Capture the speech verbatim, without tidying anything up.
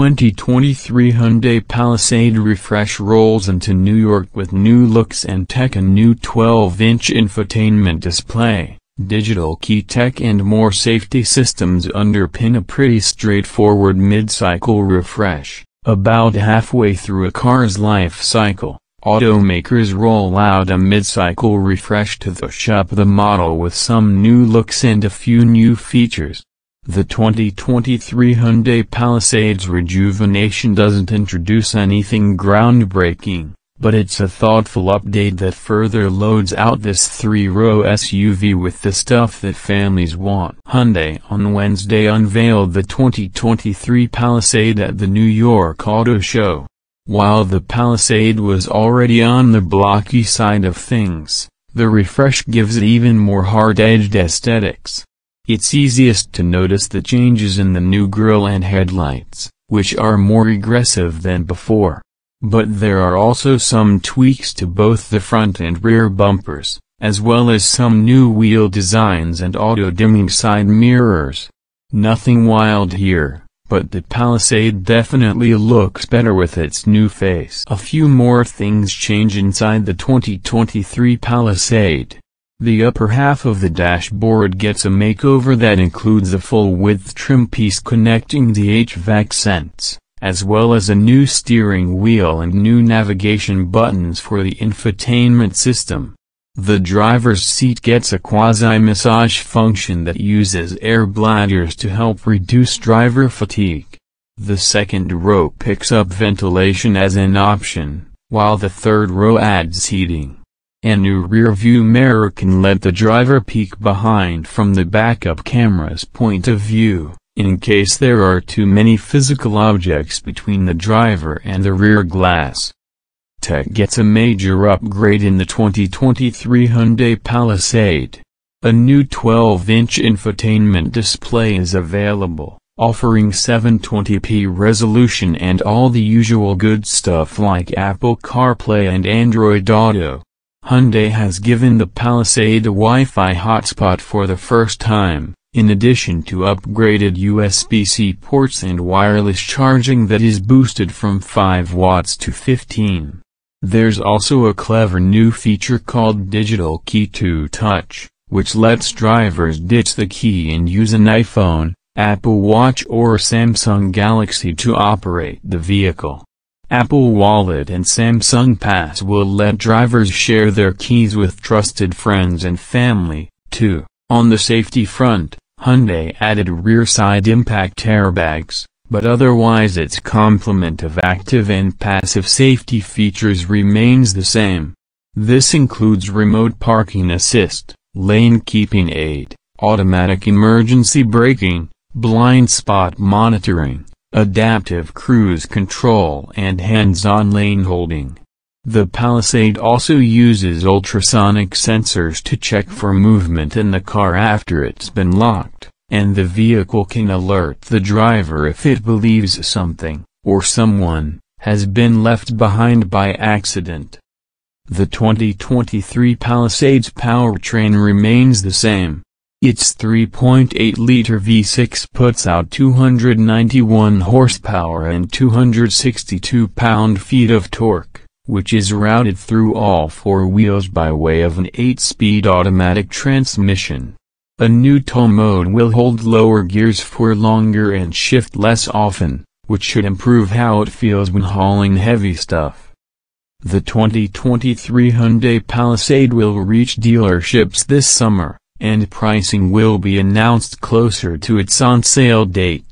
twenty twenty-three Hyundai Palisade refresh rolls into New York with new looks and tech, a new twelve inch infotainment display, digital key tech and more safety systems underpin a pretty straightforward mid-cycle refresh. About halfway through a car's life cycle, automakers roll out a mid-cycle refresh to touch up the model with some new looks and a few new features. The twenty twenty-three Hyundai Palisade's rejuvenation doesn't introduce anything groundbreaking, but it's a thoughtful update that further loads out this three row S U V with the stuff that families want. Hyundai on Wednesday unveiled the twenty twenty-three Palisade at the New York Auto Show. While the Palisade was already on the blocky side of things, the refresh gives it even more hard-edged aesthetics. It's easiest to notice the changes in the new grille and headlights, which are more aggressive than before. But there are also some tweaks to both the front and rear bumpers, as well as some new wheel designs and auto-dimming side mirrors. Nothing wild here, but the Palisade definitely looks better with its new face. A few more things change inside the twenty twenty-three Palisade. The upper half of the dashboard gets a makeover that includes a full-width trim piece connecting the H V A C vents, as well as a new steering wheel and new navigation buttons for the infotainment system. The driver's seat gets a quasi-massage function that uses air bladders to help reduce driver fatigue. The second row picks up ventilation as an option, while the third row adds heating. A new rear-view mirror can let the driver peek behind from the backup camera's point of view, in case there are too many physical objects between the driver and the rear glass. Tech gets a major upgrade in the twenty twenty-three Hyundai Palisade. A new twelve inch infotainment display is available, offering seven twenty p resolution and all the usual good stuff like Apple CarPlay and Android Auto. Hyundai has given the Palisade a Wi-Fi hotspot for the first time, in addition to upgraded U S B C ports and wireless charging that is boosted from five watts to fifteen. There's also a clever new feature called Digital Key two touch, which lets drivers ditch the key and use an iPhone, Apple Watch or Samsung Galaxy to operate the vehicle. Apple Wallet and Samsung Pass will let drivers share their keys with trusted friends and family, too. On the safety front, Hyundai added rear-side impact airbags, but otherwise its complement of active and passive safety features remains the same. This includes remote parking assist, lane keeping aid, automatic emergency braking, blind spot monitoring, adaptive cruise control and hands-on lane holding. The Palisade also uses ultrasonic sensors to check for movement in the car after it's been locked, and the vehicle can alert the driver if it believes something, or someone, has been left behind by accident. The twenty twenty-three Palisade's powertrain remains the same. Its three point eight liter V six puts out two hundred ninety-one horsepower and two hundred sixty-two pound-feet of torque, which is routed through all four wheels by way of an eight speed automatic transmission. A new tow mode will hold lower gears for longer and shift less often, which should improve how it feels when hauling heavy stuff. The twenty twenty-three Hyundai Palisade will reach dealerships this summer, and pricing will be announced closer to its on-sale date.